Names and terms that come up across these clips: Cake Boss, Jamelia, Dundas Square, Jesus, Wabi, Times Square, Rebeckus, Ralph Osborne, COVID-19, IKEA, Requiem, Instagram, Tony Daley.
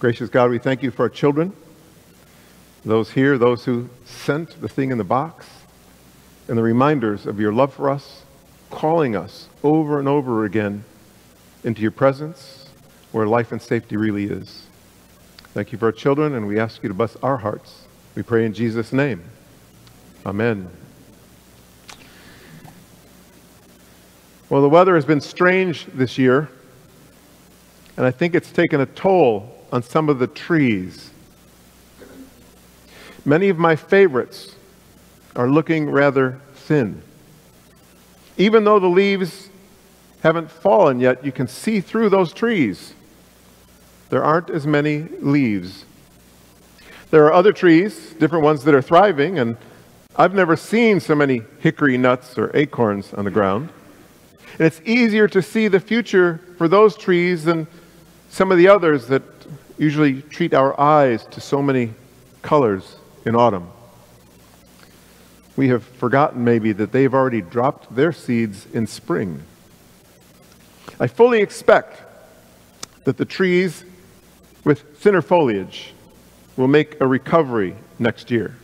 Gracious God, we thank you for our children, those here, those who sent the thing in the box, and the reminders of your love for us, calling us over and over again into your presence where life and safety really is. Thank you for our children, and we ask you to bless our hearts. We pray in Jesus' name. Amen. Well, the weather has been strange this year, and I think it's taken a toll on some of the trees. Many of my favorites are looking rather thin. Even though the leaves haven't fallen yet, you can see through those trees. There aren't as many leaves. There are other trees, different ones that are thriving, and I've never seen so many hickory nuts or acorns on the ground. And it's easier to see the future for those trees than some of the others that usually treat our eyes to so many colors in autumn. We have forgotten maybe that they've already dropped their seeds in spring. I fully expect that the trees with thinner foliage will make a recovery next year.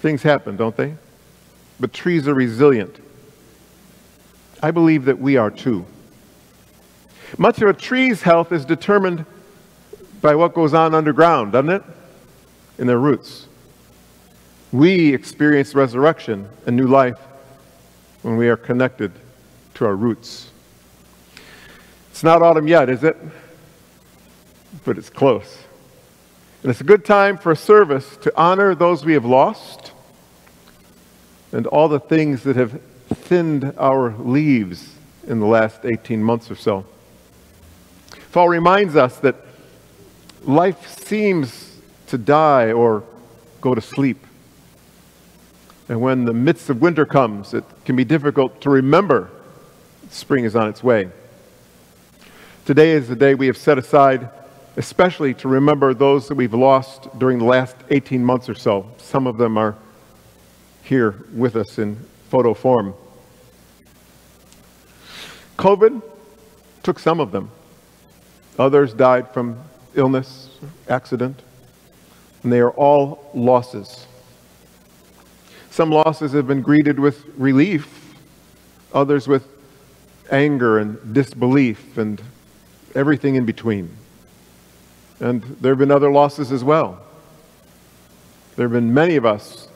Things happen, don't they? But trees are resilient. I believe that we are too. Much of a tree's health is determined by what goes on underground, doesn't it? In their roots. We experience resurrection and new life when we are connected to our roots. It's not autumn yet, is it? But it's close. And it's a good time for a service to honor those we have lost and all the things that have thinned our leaves in the last 18 months or so. Fall reminds us that life seems to die or go to sleep. And when the midst of winter comes, it can be difficult to remember spring is on its way. Today is the day we have set aside especially to remember those that we've lost during the last 18 months or so. Some of them are here with us in photo form. COVID took some of them. Others died from illness, accident, and they are all losses. Some losses have been greeted with relief, others with anger and disbelief and everything in between. And there have been other losses as well. There have been many of us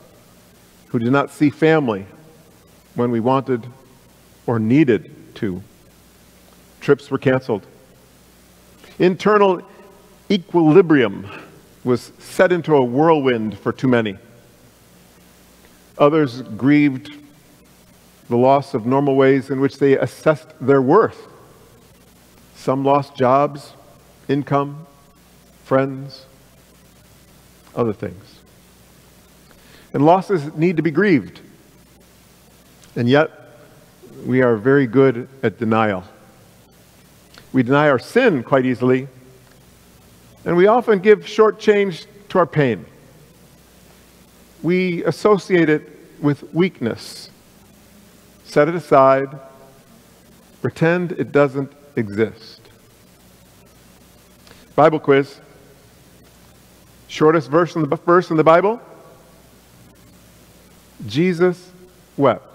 who did not see family when we wanted or needed to. Trips were canceled. Internal equilibrium was set into a whirlwind for too many. Others grieved the loss of normal ways in which they assessed their worth. Some lost jobs, income, friends, other things. And losses need to be grieved. And yet, we are very good at denial. We deny our sin quite easily, and we often give shortchange to our pain. We associate it with weakness, set it aside, pretend it doesn't exist. Bible quiz. Shortest verse in the Bible? Jesus wept.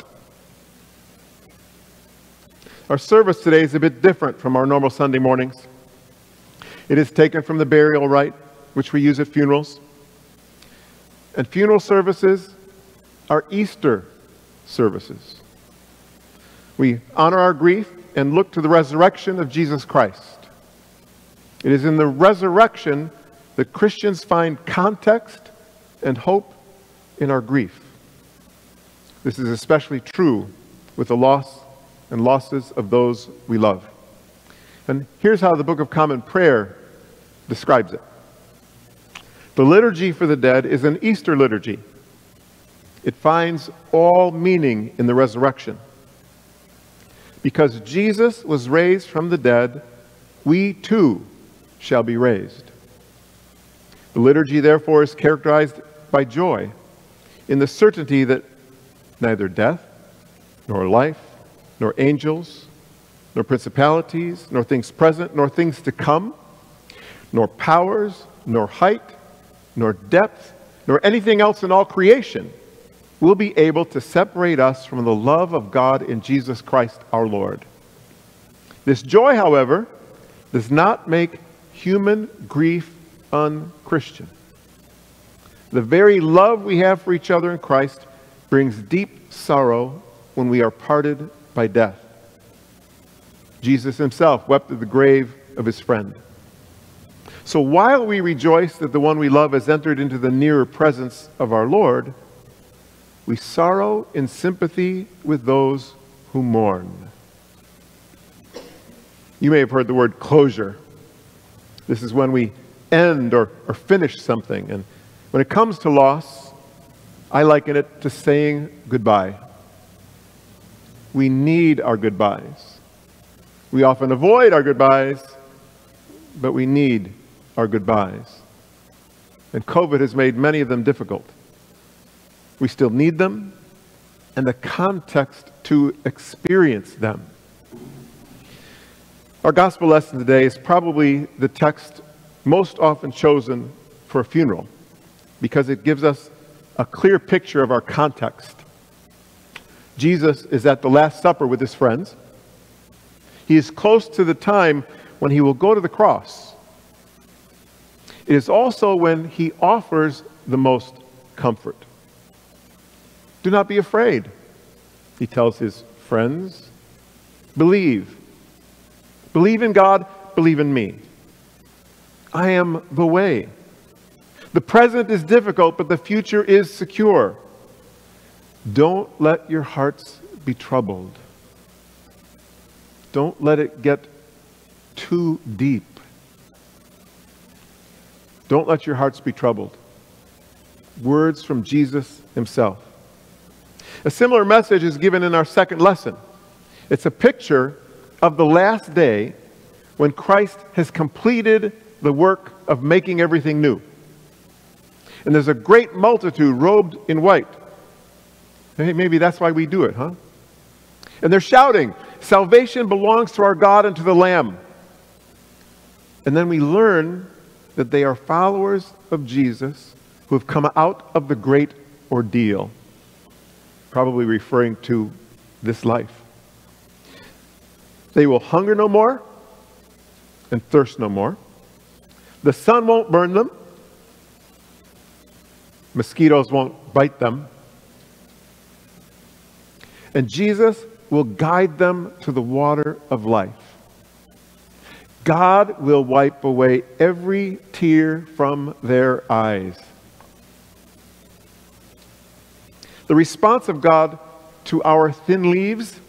Our service today is a bit different from our normal Sunday mornings. It is taken from the burial rite, which we use at funerals. And funeral services are Easter services. We honor our grief and look to the resurrection of Jesus Christ. It is in the resurrection that Christians find context and hope in our grief. This is especially true with the loss and losses of those we love. And here's how the Book of Common Prayer describes it. The liturgy for the dead is an Easter liturgy. It finds all meaning in the resurrection. Because Jesus was raised from the dead, we too shall be raised. The liturgy, therefore, is characterized by joy in the certainty that neither death, nor life, nor angels, nor principalities, nor things present, nor things to come, nor powers, nor height, nor depth, nor anything else in all creation will be able to separate us from the love of God in Jesus Christ our Lord. This joy, however, does not make human grief unchristian. The very love we have for each other in Christ brings deep sorrow when we are parted by death. Jesus himself wept at the grave of his friend. So while we rejoice that the one we love has entered into the nearer presence of our Lord, we sorrow in sympathy with those who mourn. You may have heard the word closure. This is when we end or finish something. And when it comes to loss, I liken it to saying goodbye. We need our goodbyes. We often avoid our goodbyes, but we need our goodbyes. And COVID has made many of them difficult. We still need them, and the context to experience them. Our gospel lesson today is probably the text most often chosen for a funeral, because it gives us a clear picture of our context. Jesus is at the Last Supper with his friends. He is close to the time when he will go to the cross. It is also when he offers the most comfort. Do not be afraid, he tells his friends. Believe. Believe in God, believe in me. I am the way. The present is difficult, but the future is secure. Don't let your hearts be troubled. Don't let it get too deep. Don't let your hearts be troubled. Words from Jesus himself. A similar message is given in our second lesson. It's a picture of the last day when Christ has completed the work of making everything new. And there's a great multitude robed in white. Hey, maybe that's why we do it, huh? And they're shouting, "Salvation belongs to our God and to the Lamb." And then we learn that they are followers of Jesus who have come out of the great ordeal. Probably referring to this life. They will hunger no more and thirst no more. The sun won't burn them. Mosquitoes won't bite them. And Jesus will guide them to the water of life. God will wipe away every tear from their eyes. The response of God to our thin leaves,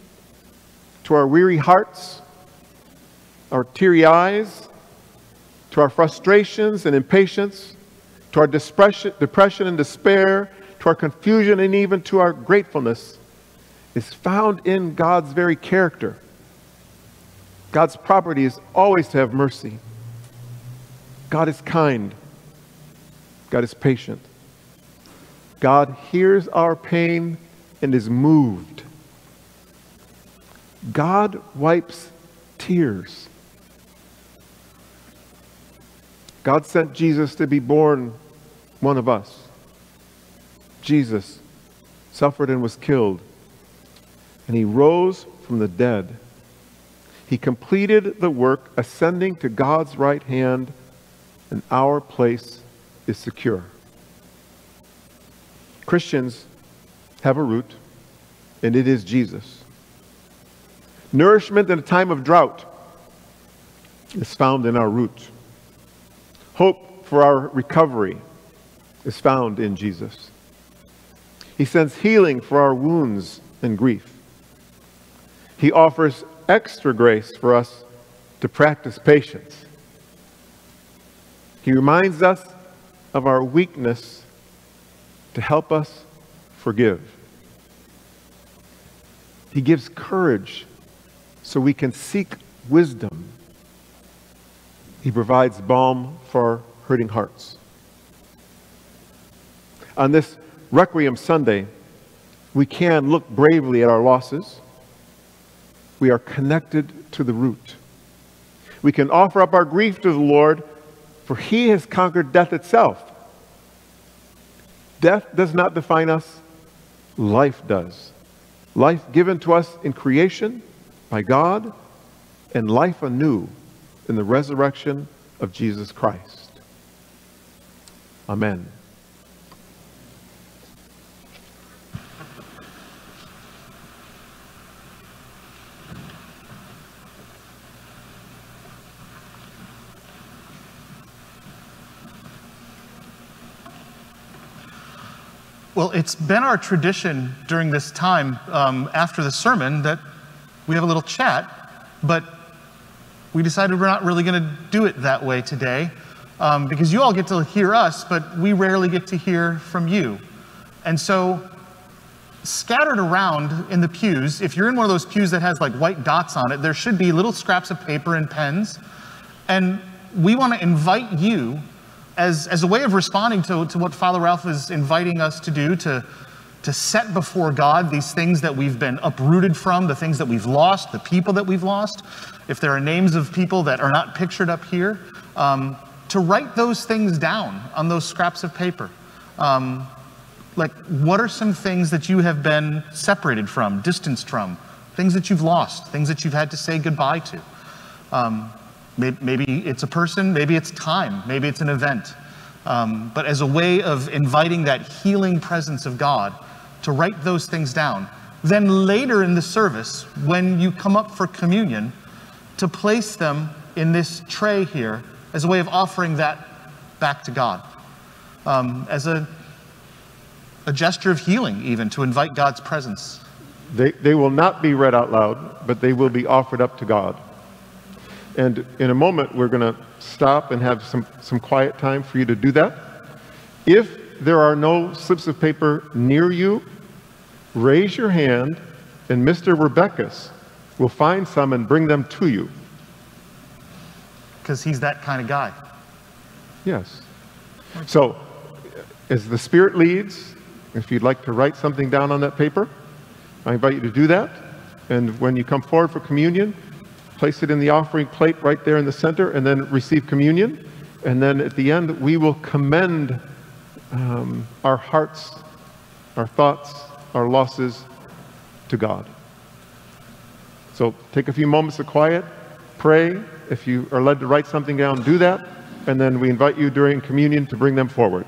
to our weary hearts, our teary eyes, to our frustrations and impatience, to our depression and despair, to our confusion and even to our gratefulness is found in God's very character. God's property is always to have mercy. God is kind. God is patient. God hears our pain and is moved. God wipes tears. God sent Jesus to be born one of us. Jesus suffered and was killed, and he rose from the dead. He completed the work, ascending to God's right hand, and our place is secure. Christians have a root, and it is Jesus. Nourishment in a time of drought is found in our root. Hope for our recovery is found in Jesus. He sends healing for our wounds and grief. He offers extra grace for us to practice patience. He reminds us of our weakness to help us forgive. He gives courage so we can seek wisdom. He provides balm for our hurting hearts. On this Requiem Sunday, we can look bravely at our losses. We are connected to the root. We can offer up our grief to the Lord for he has conquered death itself. Death does not define us, life does. Life given to us in creation by God, and life anew in the resurrection of Jesus Christ. Amen. Well, it's been our tradition during this time after the sermon that we have a little chat, but we decided we're not really going to do it that way today because you all get to hear us, but we rarely get to hear from you. And so scattered around in the pews, if you're in one of those pews that has like white dots on it, there should be little scraps of paper and pens. And we want to invite you as a way of responding to what Father Ralph is inviting us to do, to set before God these things that we've been uprooted from, the things that we've lost, the people that we've lost, if there are names of people that are not pictured up here, to write those things down on those scraps of paper. Like, what are some things that you have been separated from, distanced from, things that you've lost, things that you've had to say goodbye to? Maybe it's a person, maybe it's time, maybe it's an event. But as a way of inviting that healing presence of God to write those things down. Then later in the service, when you come up for communion, to place them in this tray here as a way of offering that back to God. As a gesture of healing even, to invite God's presence. They will not be read out loud, but they will be offered up to God. And in a moment, we're going to stop and have some quiet time for you to do that. If there are no slips of paper near you, raise your hand and Mr. Rebeckus will find some and bring them to you. Because he's that kind of guy. Yes. So, as the Spirit leads, if you'd like to write something down on that paper, I invite you to do that. And when you come forward for communion, place it in the offering plate right there in the center, and then receive communion. And then at the end, we will commend our hearts, our thoughts, our losses to God. So take a few moments of quiet, pray. If you are led to write something down, do that. And then we invite you during communion to bring them forward.